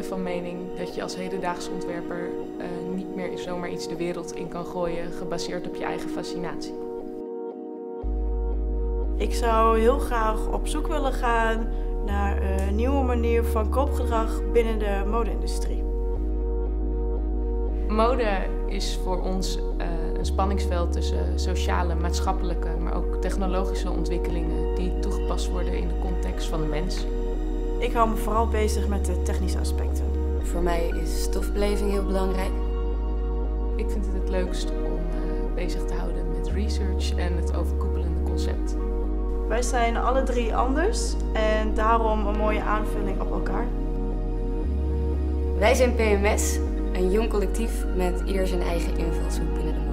ben van mening dat je als hedendaags ontwerper niet meer zomaar iets de wereld in kan gooien, gebaseerd op je eigen fascinatie. Ik zou heel graag op zoek willen gaan naar een nieuwe manier van koopgedrag binnen de mode-industrie. Mode is voor ons een spanningsveld tussen sociale, maatschappelijke, maar ook technologische ontwikkelingen die toegepast worden in de context van de mens. Ik hou me vooral bezig met de technische aspecten. Voor mij is stofbeleving heel belangrijk. Ik vind het het leukst om bezig te houden met research en het overkoepelende concept. Wij zijn alle drie anders en daarom een mooie aanvulling op elkaar. Wij zijn PMS, een jong collectief met ieder zijn eigen invalshoek binnen de mode.